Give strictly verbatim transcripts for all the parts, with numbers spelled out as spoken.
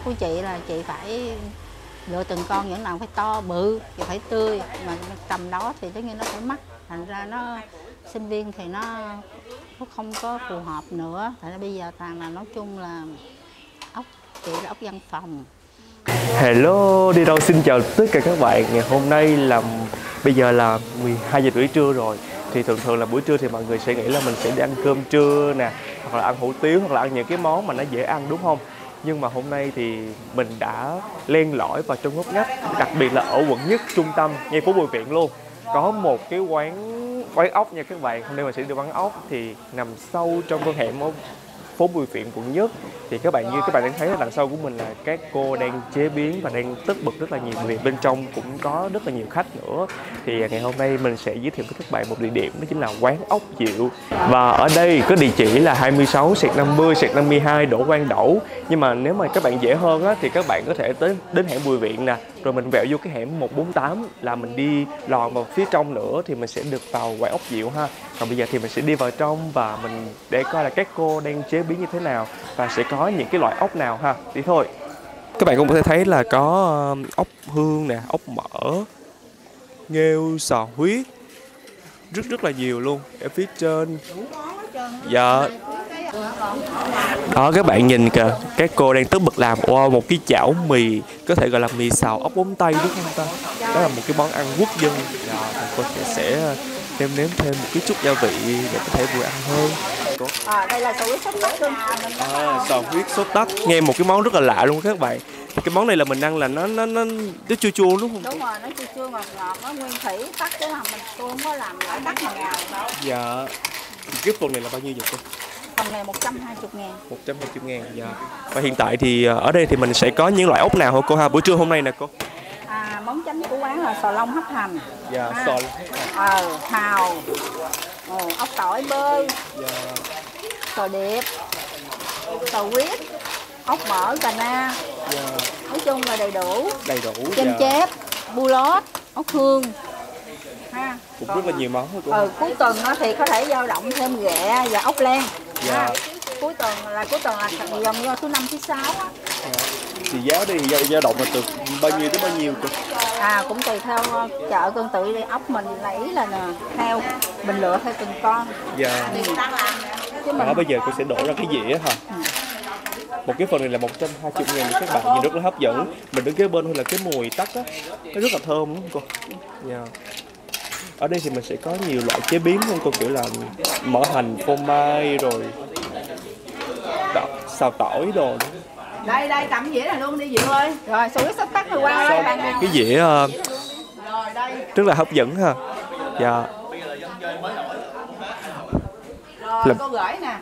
mắt của chị là chị phải lựa từng con, những nào phải to bự thì phải tươi, mà tầm đó thì tất nhiên nó phải mắc, thành ra nó sinh viên thì nó, nó không có phù hợp nữa. Tại bây giờ toàn là nói chung là ốc, chị là ốc văn phòng. Hello, Đi Đâu xin chào tất cả các bạn. Ngày hôm nay là bây giờ là mười hai giờ rưỡi trưa rồi. Thì thường thường là buổi trưa thì mọi người sẽ nghĩ là mình sẽ đi ăn cơm trưa nè, hoặc là ăn hủ tiếu, hoặc là ăn những cái món mà nó dễ ăn, đúng không? Nhưng mà hôm nay thì mình đã len lỏi vào trong ngóc ngách, đặc biệt là ở quận nhất trung tâm, ngay phố Bùi Viện luôn, có một cái quán quán ốc nha các bạn. Hôm nay mình sẽ đi quán ốc thì nằm sâu trong con hẻm phố Bùi Viện quận nhất. Thì các bạn như các bạn đang thấy là đằng sau của mình là các cô đang chế biến và đang tất bật rất là nhiều, vì bên trong cũng có rất là nhiều khách nữa. Thì ngày hôm nay mình sẽ giới thiệu với các bạn một địa điểm, đó chính là quán ốc Diệu. Và ở đây có địa chỉ là hai mươi sáu xẹt năm mươi xẹt năm mươi hai Đỗ Quang Đẫu. Nhưng mà nếu mà các bạn dễ hơn á, thì các bạn có thể tới đến hẻm Bùi Viện nè, rồi mình vẹo vô cái hẻm một bốn tám là mình đi lòn vào phía trong nữa thì mình sẽ được vào quán ốc Diệu ha. Còn bây giờ thì mình sẽ đi vào trong và mình để coi là các cô đang chế biến như thế nào và sẽ có những cái loại ốc nào ha. Đi thôi. Các bạn cũng có thể thấy là có ốc hương nè, ốc mỡ, nghêu, sò huyết, rất rất là nhiều luôn ở phía trên. Dạ. Đó, các bạn nhìn kìa, các cô đang tất bật làm. Wow, một cái chảo mì, có thể gọi là mì xào ốc bóng tay đúng không ta? Đó là một cái món ăn quốc dân. Dạ, cô sẽ nêm nếm thêm một cái chút gia vị để có thể vừa ăn hơn. À, đây là sò huyết sốt tắc luôn. À, sò huyết sốt tắc, nghe một cái món rất là lạ luôn các bạn. Cái món này là mình ăn là nó nó nó nó chua chua đúng không? Đúng rồi, nó chua chua ngọt ngọt, nó nguyên thủy tắc chứ không mình tôi không có làm lại tắc mà ngào đâu. Dạ. Cái phần này là bao nhiêu vậy cô? Phần này một trăm hai mươi ngàn. một trăm hai mươi ngàn. Dạ. Và hiện tại thì ở đây thì mình sẽ có những loại ốc nào hả cô ha? Buổi trưa hôm nay nè cô. À, món chấm của quán là sò long hấp hành. Dạ, à, sò. Ờ, hàu. Ờ, ốc tỏi bơ. Dạ. Sò điệp. Sò huyết. Ốc mỡ cà na. Dạ. Nói chung là đầy đủ. Đầy đủ. Chanh dạ. chép, bu lót, ốc hương. Ha. Cũng còn, rất là nhiều món thôi cô. Ừ, cuối tuần thì có thể dao động thêm ghẹ và ốc len. Dạ. À, cuối tuần là cuối tuần là vòng do thứ năm thứ sáu á. Thì giá đi dao động là từ bao nhiêu tới bao nhiêu? À, cũng tùy theo chợ cân tự đi, ốc mình lấy là nè, theo mình lựa theo từng con. Dạ. Ừ. Chứ mình... Đó, bây giờ cô sẽ đổ ra cái dĩa hả? Ừ. Một cái phần này là một trăm hai mươi ngàn các bạn, nhìn rất là hấp dẫn. Mình đứng kế bên thôi là cái mùi tắc á, nó rất là thơm đúng không cô? Dạ. Ở đây thì mình sẽ có nhiều loại chế biến luôn cô, kiểu là mỡ hành, phô mai rồi đỏ, xào tỏi đồ. Đây đây cầm dĩa này luôn đi Diệu ơi. Rồi sủi sắp tắt rồi qua đây bạn nào. Cái dĩa uh, rất là hấp dẫn ha. Dạ. Rồi cô gửi nè.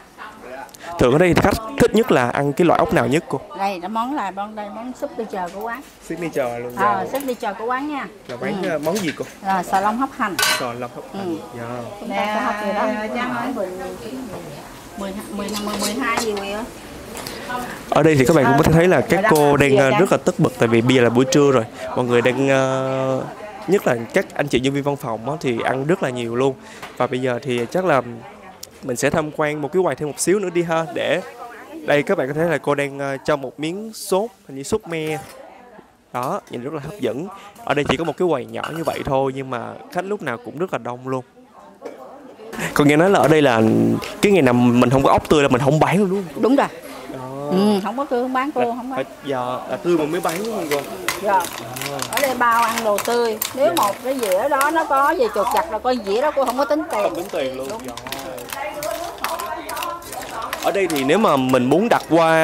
Thường ở đây khách thích nhất là ăn cái loại ốc nào nhất cô? Đây là món là món đây món súp đi chờ của quán. Súp đi chờ luôn. Ờ súp đi chờ của quán nha. Là bán ừ. món gì cô? Là sò long hấp hành. Sò long hấp hành. Dạ. Chúng ta có hấp gì đó. Trang ơi. mười mười mười hai gì vậy? Ở đây thì các bạn cũng có thể thấy là các cô đang rất là tất bật, tại vì bây giờ là buổi trưa rồi, mọi người đang nhất là các anh chị nhân viên văn phòng thì ăn rất là nhiều luôn. Và bây giờ thì chắc là mình sẽ tham quan một cái quầy thêm một xíu nữa đi ha. Để đây các bạn có thể thấy là cô đang cho một miếng sốt, hình như sốt me đó, nhìn rất là hấp dẫn. Ở đây chỉ có một cái quầy nhỏ như vậy thôi nhưng mà khách lúc nào cũng rất là đông luôn. Còn nghe nói là ở đây là cái ngày nào mình không có ốc tươi là mình không bán luôn đúng không? Đúng rồi. Ừ, không có tươi không bán cô, là, không bán. Giờ là tươi mình mới bán đúng không cô? Dạ. Ở đây bao ăn đồ tươi. Nếu dạ. một cái dĩa đó nó có về chuột giặt là coi dĩa đó cô không có tính tiền. Không tính tiền luôn. Dạ. Ở đây thì nếu mà mình muốn đặt qua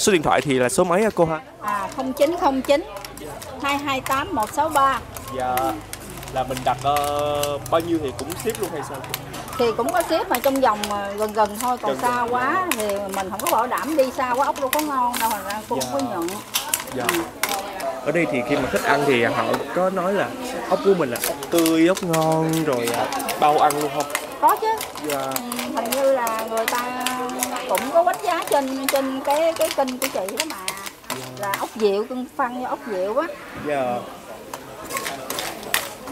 số điện thoại thì là số mấy hả cô ha? À không chín không chín hai hai tám một sáu ba. Dạ. Là mình đặt uh, bao nhiêu thì cũng ship luôn hay sao? Thì cũng có ship mà trong vòng gần gần thôi, còn gần xa gần quá đó. Thì mình không có bảo đảm đi xa quá ốc đâu có ngon đâu, thành ra cô dạ. không có nhận. Dạ. Ừ. Ở đây thì khi mà thích ăn thì họ có nói là ốc của mình là ốc tươi, ốc ngon rồi bao ăn luôn không? Có chứ. Dạ. Ừ, hình như là người ta cũng có đánh giá trên trên cái cái kênh của chị đó mà. Dạ. Là ốc Diệu, cưng phân ốc Diệu á. Dạ.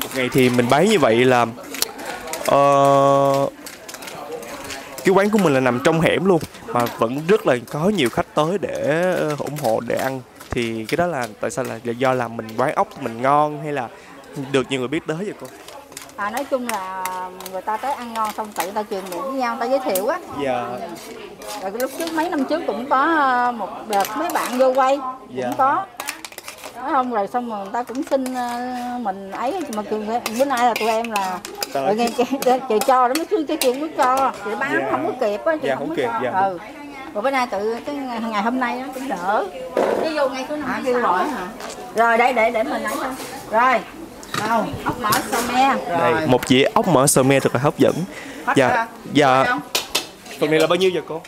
Một ngày thì mình bán như vậy là uh, cái quán của mình là nằm trong hẻm luôn. mà vẫn rất là có nhiều khách tới để ủng hộ, để ăn. Thì cái đó là tại sao, là do là mình quán ốc mình ngon hay là được nhiều người biết tới vậy cô? À, nói chung là người ta tới ăn ngon xong tự người ta truyền miệng với nhau, người ta giới thiệu á. Dạ. Rồi lúc trước mấy năm trước cũng có một đợt mấy bạn vô quay cũng dạ. có. Nói không rồi xong rồi người ta cũng xin mình ấy, mà bữa nay là tụi em là tụi nghe trời cho đó mới xưa cái chuyện mới cho, chị bán dạ. không có kịp á, chị dạ, không, không kịp, cho. Dạ. Ừ. Rồi bữa nay tự cái ngày hôm nay nó cũng đỡ. Đi vô ngay cứ nọ kêu lỗi hả? Rồi đây để để mình lấy thôi. Rồi. Đâu, ốc mỡ sơ me. Đây, một dĩa ốc mỡ sơ me thật là hấp dẫn. Hết dạ. Ra. Dạ. Phần này là bao nhiêu giờ cô?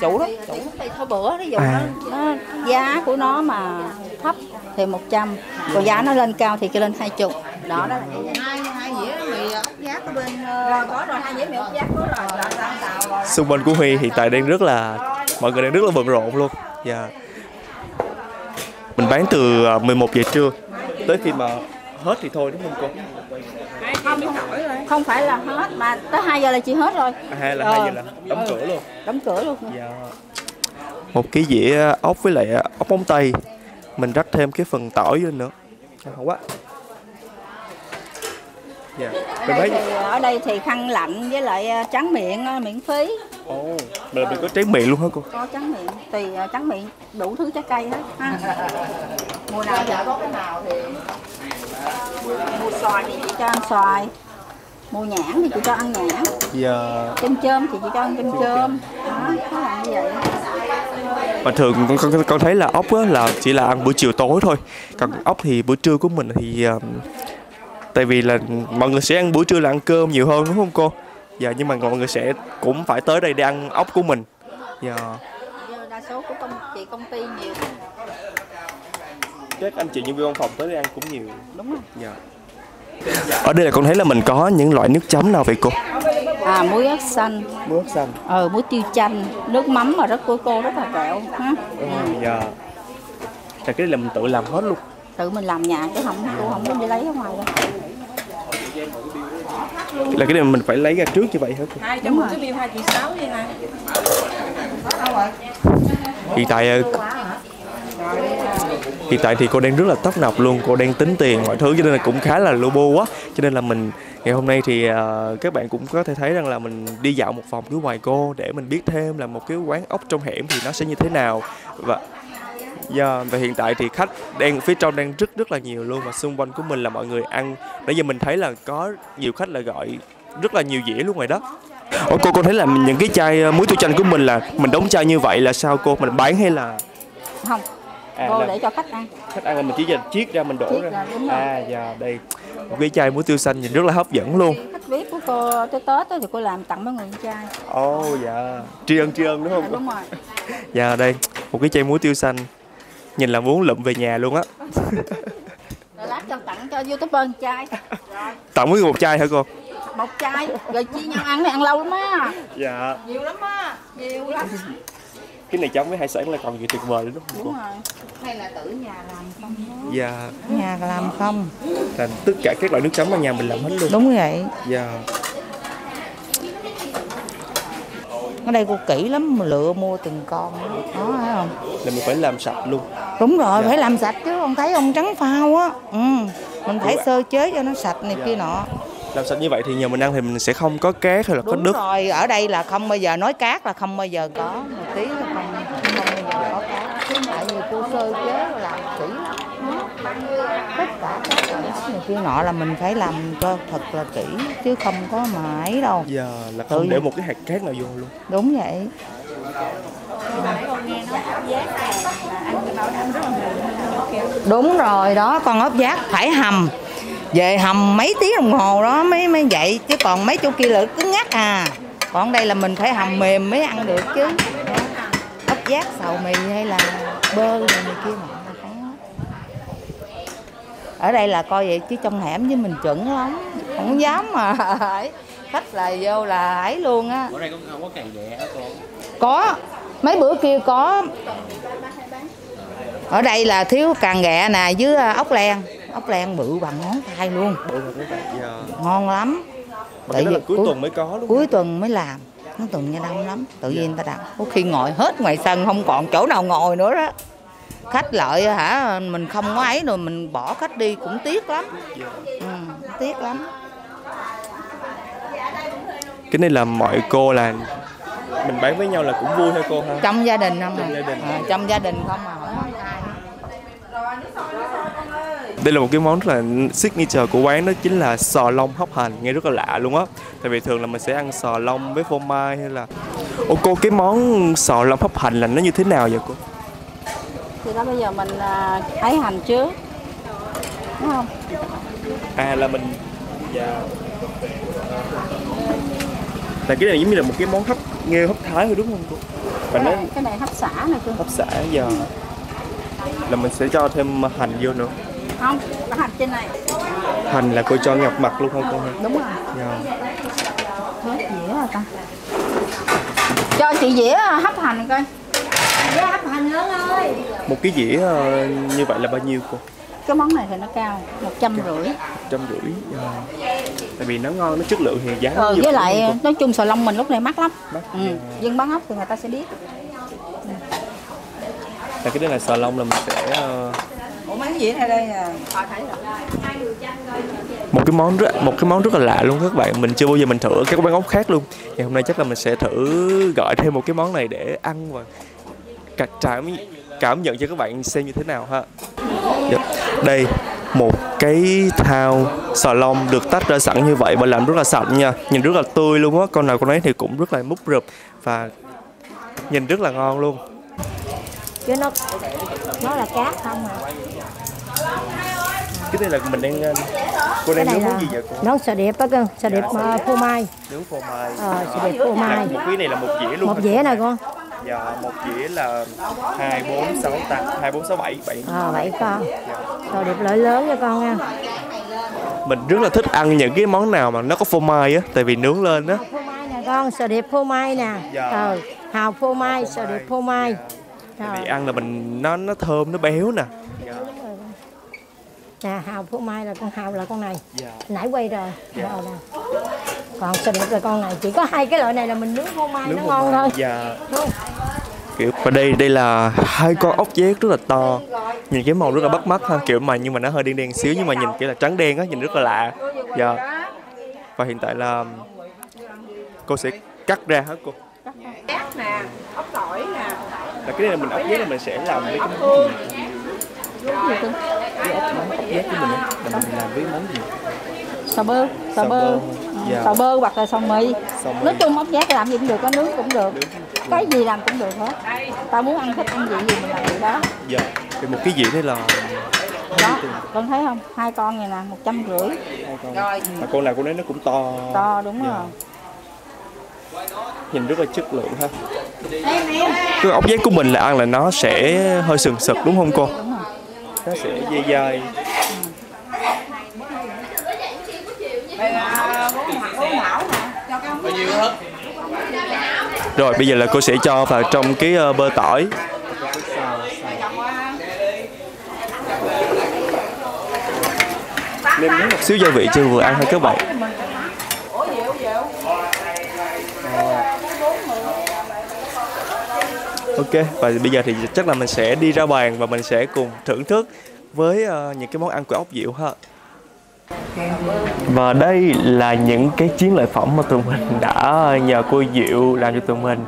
Chủ đó, chủ thì thôi bữa ví dụ à. nó, nó giá của nó mà thấp thì một trăm, còn giá nó lên cao thì kêu lên hai mươi. Đó đó. Hai hai dĩa mì ốc giá có bên có rồi, hai dĩa mì ốc giá có rồi. Xung quanh của Huy hiện tại đang rất là mọi người đang rất là bận rộn luôn. Dạ. Mình bán từ mười một giờ trưa tới khi mà hết thì thôi đúng không cô? Không, không, không phải là hết mà tới hai giờ là chị hết rồi. À, hay là ờ. hai giờ là đóng ừ. cửa luôn. Đóng cửa luôn. Dạ. Một cái dĩa ốc với lại ốc móng tây. Mình rắc thêm cái phần tỏi vô nữa. Không quá. Dạ. Ở đây, thì, ở đây thì khăn lạnh với lại tráng miệng miễn phí. Ồ, oh, mình ừ. có tráng miệng luôn hả cô? Có tráng miệng, tùy tráng miệng đủ thứ trái cây hết ha. Mùa nào giờ có cái nào thì mua xoài thì chị cho ăn xoài, mua nhãn thì chị cho ăn nhãn, giờ chôm chôm thì chị cho ăn chôm chôm, đó là như vậy. Mà thường con, con, con thấy là ốc là chỉ là ăn buổi chiều tối thôi, còn ốc thì buổi trưa của mình thì uh, tại vì là mọi người sẽ ăn buổi trưa là ăn cơm nhiều hơn đúng không cô? Giờ nhưng mà mọi người sẽ cũng phải tới đây để ăn ốc của mình. Giờ đa số của công chị công ty nhiều. Các anh chị nhân viên văn phòng tới đây ăn cũng nhiều. Đúng không? Dạ. Ở đây là con thấy là mình có những loại nước chấm nào vậy cô? À, muối ớt xanh. Muối ớt xanh. Ờ, muối tiêu chanh, nước mắm mà rất của cô rất là kẹo ha. Ừ, dạ. Là cái là mình tự làm hết luôn. Tự mình làm nhà chứ không cô không có đi lấy ở ngoài đâu. Là cái này mình phải lấy ra trước như vậy hả cô? Hai chấm cái bill hai triệu sáu vậy nè. Hiện tại Hiện tại thì cô đang rất là tấp nập luôn, cô đang tính tiền mọi thứ cho nên là cũng khá là lô bô quá. Cho nên là mình ngày hôm nay thì uh, các bạn cũng có thể thấy rằng là mình đi dạo một vòng phía ngoài cô để mình biết thêm là một cái quán ốc trong hẻm thì nó sẽ như thế nào. Và, yeah, và hiện tại thì khách đang phía trong đang rất rất là nhiều luôn, và xung quanh của mình là mọi người ăn. Nãy giờ mình thấy là có nhiều khách là gọi rất là nhiều dĩa luôn ngoài đó. Ủa cô, cô thấy là những cái chai muối tiêu chanh của mình là mình đóng chai như vậy là sao cô? Mình bán hay là... Không. À, cô để cho khách ăn. Khách ăn là mình chỉ dành chiếc ra mình đổ chiếc ra. ra đúng à dạ đây. Một cái chai muối tiêu xanh nhìn rất là hấp dẫn luôn. Khách biết của cô tới Tết đó, thì cô làm tặng mấy người chai. Ồ oh, dạ. Tri ân tri ân đúng không? À, đúng rồi. Dạ đây, một cái chai muối tiêu xanh. Nhìn là muốn lụm về nhà luôn á. Lát cho tặng cho YouTuber chai. Tặng với một chai hả cô? Một chai rồi chia nhau ăn thì ăn lâu lắm á. Dạ. Nhiều lắm á, nhiều lắm. Cái này chấm với hải sản là còn gì tuyệt vời nữa đúng không? Đúng rồi. Hay là tự nhà làm không? Dạ. Yeah. Nhà làm không? Thành tất cả các loại nước chấm ở nhà mình làm hết luôn. Đúng vậy. Dạ. Yeah. Ở đây cô kỹ lắm, lựa mua từng con đó phải không? Là mình phải làm sạch luôn. Đúng rồi, yeah. Phải làm sạch chứ không thấy ông trắng phao á. Ừ. Mình phải sơ chế cho nó sạch này yeah. kia nọ. Làm sạch như vậy thì nhờ mình ăn thì mình sẽ không có cát hay là có nước. Đúng rồi, ở đây là không bao giờ nói cát, là không bao giờ có một tí là không, không bao giờ có cát. Chứ tại vì cô sơ chế và làm kỹ lắm. Tất cả các loại ốc này kia nọ là mình phải làm cho thật là kỹ chứ không có mà ấy đâu. Giờ là không ừ. để một cái hạt cát nào vô luôn. Đúng vậy. Đúng rồi đó, con ốc giác phải hầm. Về hầm mấy tiếng đồng hồ đó mới mới vậy, chứ còn mấy chỗ kia là cứng ngắt à. Còn đây là mình phải hầm mềm mới ăn được chứ. Ốc giác xào mì hay là bơ này, này kia mà phải. Ở đây là coi vậy chứ trong hẻm với mình chuẩn lắm, không dám mà khách là vô là ấy luôn á. Ở đây cũng không có càng ghẹ hả cô? Có, mấy bữa kia có. Ở đây là thiếu càng ghẹ nè với ốc len. Ốc len bự bằng ngón tay luôn. Bự bằng ngón tay. Ngon lắm. Mà tại cái đó là cuối tuần mới có đúng không? Cuối tuần mới làm. nó tùng như đông lắm, tự nhiên ta đặt. Có khi ngồi hết ngoài sân không còn chỗ nào ngồi nữa đó. Khách lợi hả, mình không có ấy rồi mình bỏ khách đi cũng tiếc lắm. Ừ, tiếc lắm. Cái này là mọi cô là mình bán với nhau là cũng vui thôi cô ha. Trong gia đình không, trong gia đình, à, trong gia đình không mà. Đây là một cái món rất là signature của quán, đó chính là sò lông hấp hành, nghe rất là lạ luôn á. Tại vì thường là mình sẽ ăn sò lông với phô mai hay là... Ô cô, cái món sò lông hấp hành là nó như thế nào vậy cô? Thì đó bây giờ mình ấy hành trước, đúng không? À là mình... Dạ. Là cái này giống như là một cái món hấp, nghe hấp Thái thôi đúng không cô? Cái này, nó... cái này hấp sả nè cô. Hấp sả, giờ là mình sẽ cho thêm hành vô nữa. Không, có hành trên này. Hành là cô cho ngập mặt luôn không cô? Đúng rồi. Yeah. Hết dĩa rồi ta. Cho chị dĩa hấp hành coi. Dĩa hấp hành lớn ơi. Một cái dĩa như vậy là bao nhiêu cô? Cái món này thì nó cao, một trăm rưỡi. một trăm rưỡi. Tại vì nó ngon, nó chất lượng thì giá. Ừ, với lại nói chung sò lông mình lúc này mắc lắm. Mắc. Ừ. Yeah. Dân bán ốc thì người ta sẽ biết. Tại cái đó là sò lông là mình sẽ gì ở đây à? Một cái món rất một cái món rất là lạ luôn các bạn, mình chưa bao giờ mình thử các quán ốc khác luôn. Ngày hôm nay chắc là mình sẽ thử gọi thêm một cái món này để ăn và cả, cảm cảm nhận cho các bạn xem như thế nào ha. Đây một cái thao sò lông được tách ra sẵn như vậy và làm rất là sạch nha, nhìn rất là tươi luôn á, con nào con ấy thì cũng rất là múp rụp và nhìn rất là ngon luôn. Chứ nó nó là cát không à. Cái này là mình đang cô đang nấu món gì vậy cô? Nấu sò điệp á cơ, sò điệp phô mai. Nướng phô mai. Ờ, sò điệp phô mai. Một cái này là một dĩa luôn. Một dĩa nè con. Dạ, một dĩa là hai bốn sáu tám, hai bốn sáu bảy. Ờ vậy con. Sò điệp lợi lớn nha con nha. Mình rất là thích ăn những cái món nào mà nó có phô mai á, tại vì nướng lên á. Phô mai nè con, sò điệp phô mai nè. Ờ, hào phô mai, sò điệp phô mai. Tại vì ăn là mình nó nó thơm, nó béo nè. Nè, hào phô mai là con hào là con này. Dạ. Nãy quay rồi. Dạ. Rồi nè. Còn sò điệp là con này, chỉ có hai cái loại này là mình nướng phô mai nướng nó ngon mai. Thôi. Dạ. Đúng. Kiểu và đây đây là hai con ốc vét rất là to. Nhìn cái màu rất là bắt mắt ha, kiểu mà nhưng mà nó hơi đen đen xíu nhưng mà nhìn kiểu là trắng đen á, nhìn rất là lạ. Dạ. Và hiện tại là cô sẽ cắt ra hết cô. Cắt nè, ốc tỏi nè. Là cái này là mình ốc vét là mình sẽ làm với cái cái mình làm với món gì? Sò bơ, sò bơ, sò bơ hoặc là sò mì. Nói chung ốc vét làm gì cũng được, có nướng cũng được, cái gì làm cũng được hết. Tao muốn ăn thích ăn gì gì mình làm vậy đó. Dạ. Thì một cái dĩa đây là đó, con thấy không? Hai con này nè, một trăm rưỡi. Rồi. Mà con nào con đấy nó cũng to. To đúng rồi. Nhìn rất là chất lượng ha. Cái ốc vét của mình là ăn là nó sẽ hơi sừng sực đúng không cô? Nó sẽ dây dây. Rồi bây giờ là cô sẽ cho vào trong cái bơ tỏi. Nên nếm một xíu gia vị chưa vừa ăn thôi các bạn. Ok, và bây giờ thì chắc là mình sẽ đi ra bàn và mình sẽ cùng thưởng thức với uh, những cái món ăn của ốc Diệu ha. Và đây là những cái chiến lợi phẩm mà tụi mình đã nhờ cô Diệu làm cho tụi mình.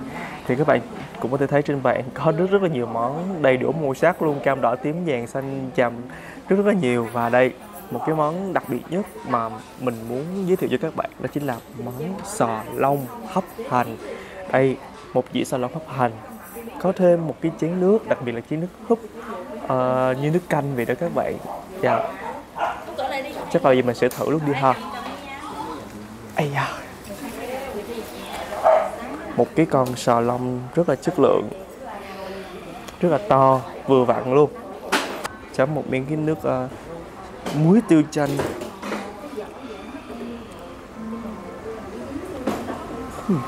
Thì các bạn cũng có thể thấy trên bàn có rất rất là nhiều món đầy đủ màu sắc luôn, cam đỏ tím vàng xanh chàm rất rất là nhiều. Và đây một cái món đặc biệt nhất mà mình muốn giới thiệu cho các bạn đó chính là món sò lông hấp hành. Đây một dĩa sò lông hấp hành, có thêm một cái chén nước, đặc biệt là chén nước húp uh, như nước canh vậy đó các bạn. Dạ. Yeah. Chắc là giờ mình sẽ thử luôn đi ha. Ây da. Một cái con sò lông rất là chất lượng, rất là to, vừa vặn luôn. Chấm một miếng cái nước uh, muối tiêu chanh. Hmm.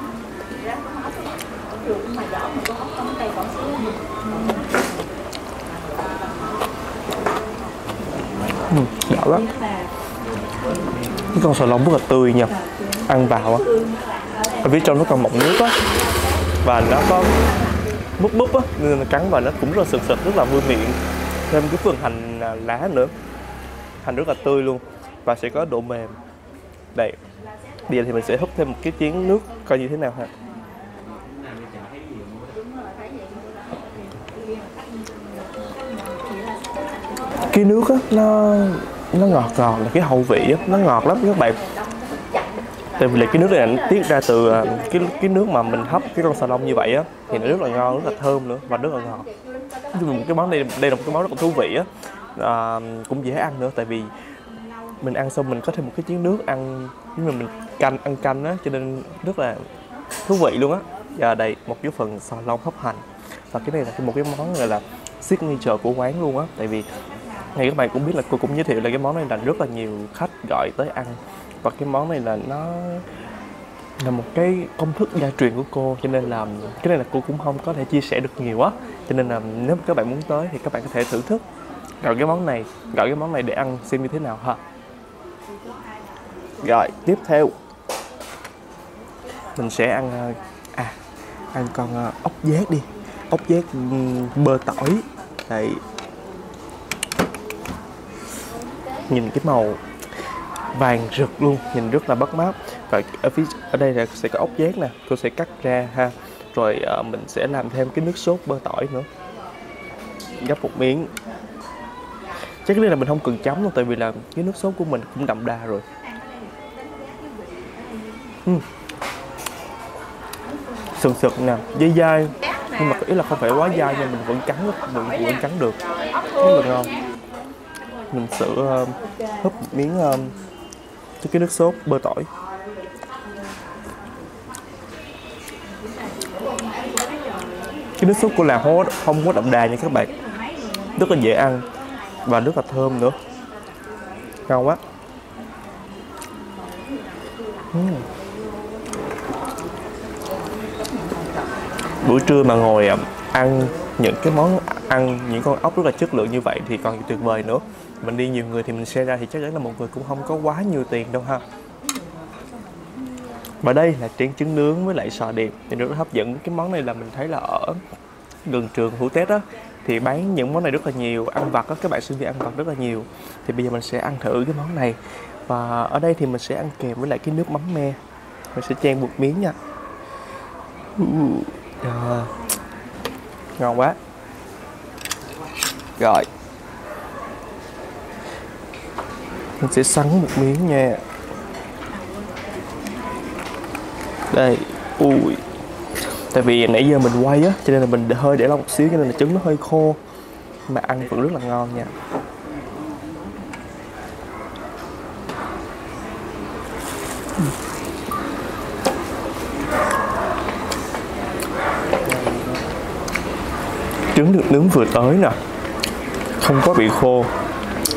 Ừ, đỏ lắm. Cái con sò lông rất là tươi nha. Ăn vào á ở phía trong nó còn mọng nước á, và nó có búp búp á, nên nó cắn và nó cũng rất là sực sực, rất là vui miệng. Thêm cái phần hành lá nữa, hành rất là tươi luôn và sẽ có độ mềm. Đây, bây giờ thì mình sẽ húp thêm một cái chén nước coi như thế nào ha. Cái nước á, nó nó ngọt ngọt là cái hậu vị á, nó ngọt lắm các bạn. Tại vì là cái nước này nó tiết ra từ cái cái nước mà mình hấp cái con xà lông như vậy á, thì nó rất là ngon, rất là thơm nữa và rất là ngọt. Nhưng cái món này đây là một cái món rất là thú vị á, à, cũng dễ ăn nữa. Tại vì mình ăn xong mình có thêm một cái chén nước ăn, nhưng mà mình canh ăn canh á, cho nên rất là thú vị luôn á. Và đây một cái phần xà lông hấp hành, và cái này là một cái món gọi là signature của quán luôn á. Tại vì thì các bạn cũng biết là cô cũng giới thiệu là cái món này là rất là nhiều khách gọi tới ăn, và cái món này là nó là một cái công thức gia truyền của cô, cho nên là cái này là cô cũng không có thể chia sẻ được nhiều á, cho nên là nếu các bạn muốn tới thì các bạn có thể thử thức gọi cái món này, gọi cái món này để ăn xem như thế nào ha. Rồi tiếp theo mình sẽ ăn à ăn con ốc giác đi, ốc giác bơ tỏi. Đây, nhìn cái màu vàng rực luôn, nhìn rất là bắt mắt. Và ở phía ở đây là sẽ có ốc giác nè, cô sẽ cắt ra ha. Rồi uh, mình sẽ làm thêm cái nước sốt bơ tỏi nữa, gắp một miếng. Chắc cái này là mình không cần chấm đâu, tại vì là cái nước sốt của mình cũng đậm đà rồi. uhm. Sần sực nè, dai dai, nhưng mà ý là không phải quá dai nha, mình vẫn cắn mình vẫn cắn được, rất là ngon. Mình sẽ uh, húp một miếng uh, cho cái nước sốt bơ tỏi. Cái nước sốt của làng hố không có đậm đà nha các bạn, rất là dễ ăn và rất là thơm nữa, ngon quá. uhm. Buổi trưa mà ngồi uh, ăn những cái món ăn, những con ốc rất là chất lượng như vậy thì còn tuyệt vời nữa. Mình đi nhiều người thì mình share ra thì chắc chắn là một người cũng không có quá nhiều tiền đâu ha. Và đây là trứng trứng nướng với lại sò điệp thì rất hấp dẫn. Cái món này là mình thấy là ở gần trường Hữu Tết á, thì bán những món này rất là nhiều, ăn vặt á, các bạn sinh viên ăn vặt rất là nhiều. Thì bây giờ mình sẽ ăn thử cái món này. Và ở đây thì mình sẽ ăn kèm với lại cái nước mắm me. Mình sẽ chan một miếng nha. À, ngon quá. Rồi mình sẽ sắn một miếng nha. Đây, ui, tại vì nãy giờ mình quay á, cho nên là mình hơi để lâu một xíu, cho nên là trứng nó hơi khô, mà ăn vẫn rất là ngon nha. Trứng được nướng vừa tới nè, không có bị khô.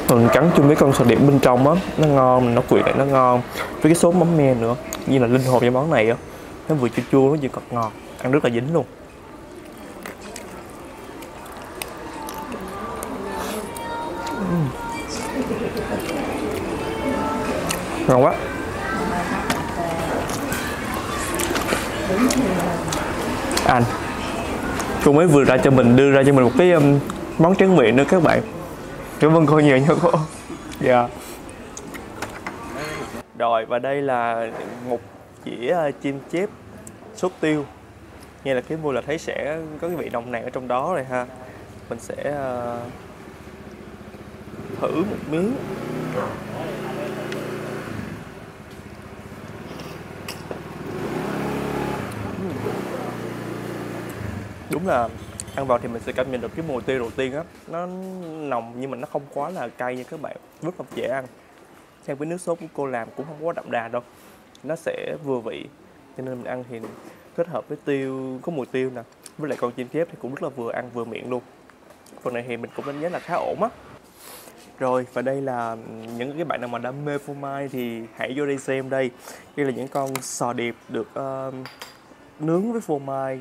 Mình cắn chung với con sò điệp bên trong á, nó ngon, nó quyện lại, nó ngon với cái sốt mắm me nữa, như là linh hồn cho món này á. Nó vừa chua chua, nó vừa ngọt ngọt, ăn rất là dính luôn. uhm. Ngon quá. Anh cô mới vừa ra cho mình, đưa ra cho mình một cái um, món tráng miệng nữa các bạn. Cảm ơn cô nhiều nha cô. Dạ. Yeah. Rồi và đây là một dĩa chim chép sốt tiêu. Nghe là cái mùi là thấy sẽ có cái vị nồng nàn ở trong đó rồi ha. Mình sẽ uh, thử một miếng. Đúng là ăn vào thì mình sẽ cảm nhận được cái mùi tiêu đầu tiên á, nó nồng nhưng mà nó không quá là cay nha các bạn, rất là dễ ăn. Theo với nước sốt của cô làm cũng không quá đậm đà đâu, nó sẽ vừa vị, cho nên mình ăn thì kết hợp với tiêu, có mùi tiêu nè, với lại con chim chép thì cũng rất là vừa ăn vừa miệng luôn. Phần này thì mình cũng đánh giá là khá ổn á. Rồi và đây là những cái bạn nào mà đam mê phô mai thì hãy vô đây xem đây. Đây là những con sò điệp được uh, nướng với phô mai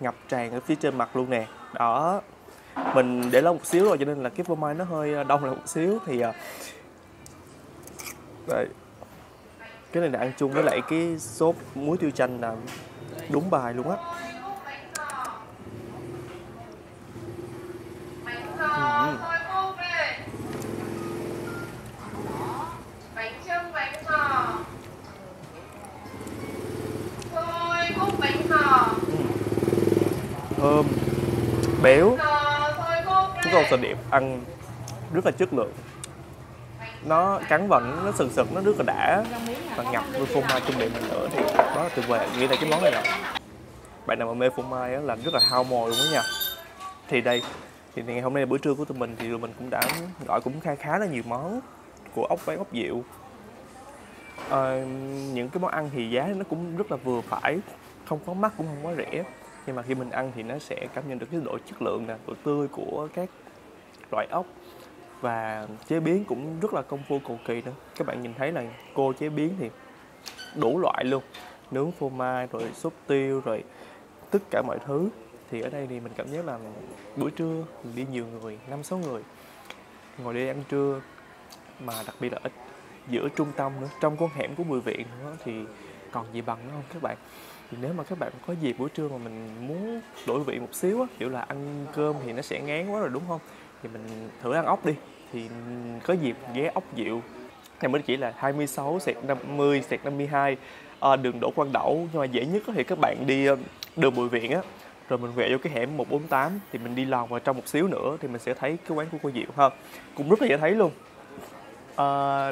ngập tràn ở phía trên mặt luôn nè. Đó, mình để lâu một xíu rồi cho nên là cái phô mai nó hơi đông lại một xíu thì đây. Cái này là ăn chung với lại cái sốt muối tiêu chanh là đúng bài luôn á. Ừ. Thơm, béo, cái rau xà điệp ăn rất là chất lượng. Nó cắn vào nó sần sật, nó rất là đã và ngập với phô mai trong miệng mình nữa thì đó là tuyệt vời. Nghĩ là cái món này nè, bạn nào mà mê phô mai là rất là hao mồi luôn đó nha. Thì đây, thì ngày hôm nay là bữa trưa của tụi mình thì tụi mình cũng đã gọi cũng khá khá là nhiều món của ốc ván ốc Diệu. À, những cái món ăn thì giá nó cũng rất là vừa phải, không có mắc cũng không quá rẻ, nhưng mà khi mình ăn thì nó sẽ cảm nhận được cái độ chất lượng nè, độ tươi của các loại ốc và chế biến cũng rất là công phu cầu kỳ nữa. Các bạn nhìn thấy là cô chế biến thì đủ loại luôn, nướng phô mai rồi sốt tiêu rồi tất cả mọi thứ. Thì ở đây thì mình cảm giác là buổi trưa mình đi nhiều người, năm sáu người ngồi đi ăn trưa, mà đặc biệt là ở giữa trung tâm nữa, trong con hẻm của Bùi Viện nữa thì còn gì bằng nữa không các bạn? Thì nếu mà các bạn có dịp buổi trưa mà mình muốn đổi vị một xíu á, kiểu là ăn cơm thì nó sẽ ngán quá rồi đúng không? Thì mình thử ăn ốc đi, thì có dịp ghé ốc Diệu. Này mới chỉ là hai mươi sáu xẹt năm mươi xẹt năm mươi hai à, đường Đỗ Quang Đẫu, nhưng mà dễ nhất thì các bạn đi đường Bùi Viện á, rồi mình quẹo vô cái hẻm một bốn tám thì mình đi lòn vào trong một xíu nữa thì mình sẽ thấy cái quán của cô Diệu ha, cũng rất là dễ thấy luôn. À,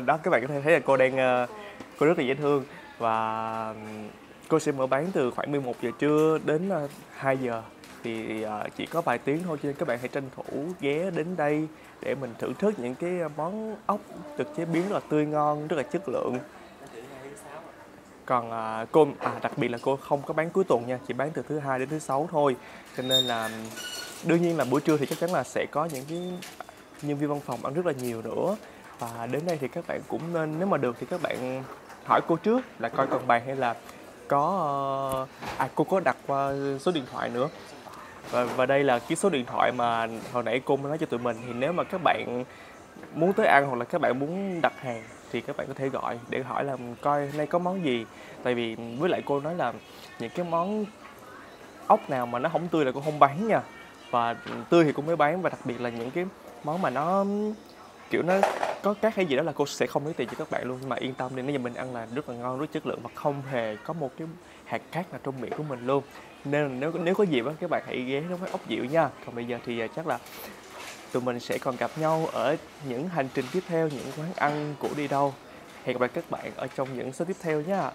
đó các bạn có thể thấy là cô đang cô rất là dễ thương và cô sẽ mở bán từ khoảng mười một giờ trưa đến hai giờ. Thì chỉ có vài tiếng thôi cho nên các bạn hãy tranh thủ ghé đến đây để mình thưởng thức những cái món ốc được chế biến rất là tươi ngon, rất là chất lượng. Còn cô à, đặc biệt là cô không có bán cuối tuần nha, chỉ bán từ thứ hai đến thứ sáu thôi. Cho nên là đương nhiên là buổi trưa thì chắc chắn là sẽ có những cái nhân viên văn phòng ăn rất là nhiều nữa. Và đến đây thì các bạn cũng nên, nếu mà được thì các bạn hỏi cô trước là coi còn bàn hay là có à, cô có đặt qua số điện thoại nữa. Và, và đây là cái số điện thoại mà hồi nãy cô mới nói cho tụi mình. Thì nếu mà các bạn muốn tới ăn hoặc là các bạn muốn đặt hàng thì các bạn có thể gọi để hỏi là coi hôm nay có món gì. Tại vì với lại cô nói là những cái món ốc nào mà nó không tươi là cô không bán nha. Và tươi thì cô mới bán, và đặc biệt là những cái món mà nó kiểu nó có cát hay gì đó là cô sẽ không lấy tiền cho các bạn luôn. Nhưng mà yên tâm đi, nếu như mình ăn là rất là ngon, rất chất lượng và không hề có một cái hạt cát nào trong miệng của mình luôn. Nên nếu nếu có dịp á, các bạn hãy ghé đến quán ốc Diệu nha. Còn bây giờ thì chắc là tụi mình sẽ còn gặp nhau ở những hành trình tiếp theo, những quán ăn của Đi Đâu. Hẹn gặp lại các bạn ở trong những số tiếp theo nha.